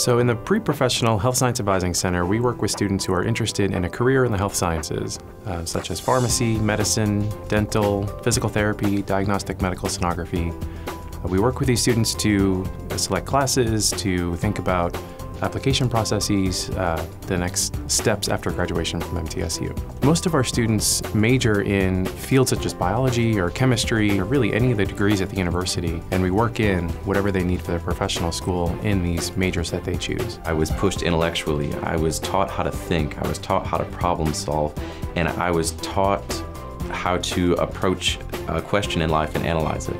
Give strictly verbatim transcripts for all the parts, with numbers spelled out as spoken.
So in the Pre-Professional Health Science Advising Center, we work with students who are interested in a career in the health sciences, uh, such as pharmacy, medicine, dental, physical therapy, diagnostic medical sonography. Uh, we work with these students to select classes, to think about application processes, uh, the next steps after graduation from M T S U. Most of our students major in fields such as biology or chemistry, or really any of the degrees at the university, and we work in whatever they need for their professional school in these majors that they choose. I was pushed intellectually. I was taught how to think. I was taught how to problem solve, and I was taught how to approach a question in life and analyze it.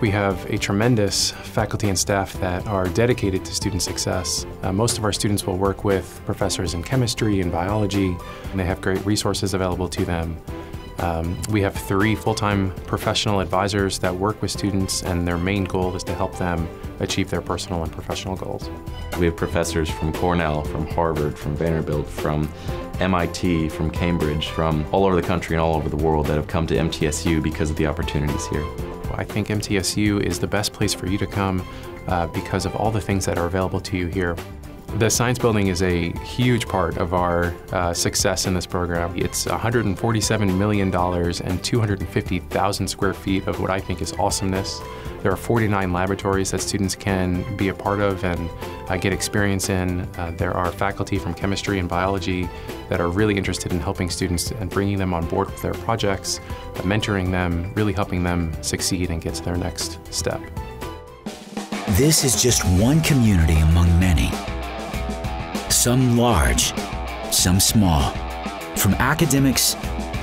We have a tremendous faculty and staff that are dedicated to student success. Uh, most of our students will work with professors in chemistry and biology, and they have great resources available to them. Um, we have three full-time professional advisors that work with students, and their main goal is to help them achieve their personal and professional goals. We have professors from Cornell, from Harvard, from Vanderbilt, from M I T, from Cambridge, from all over the country and all over the world that have come to M T S U because of the opportunities here. I think M T S U is the best place for you to come uh, because of all the things that are available to you here. The science building is a huge part of our uh, success in this program. It's one hundred forty-seven million dollars and two hundred fifty thousand square feet of what I think is awesomeness. There are forty-nine laboratories that students can be a part of and uh, get experience in. Uh, there are faculty from chemistry and biology that are really interested in helping students and bringing them on board with their projects, uh, mentoring them, really helping them succeed and get to their next step. This is just one community among many. Some large, some small, from academics,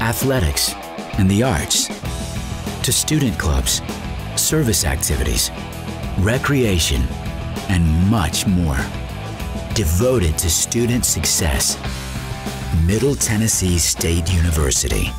athletics, and the arts, to student clubs, service activities, recreation, and much more. Devoted to student success, Middle Tennessee State University.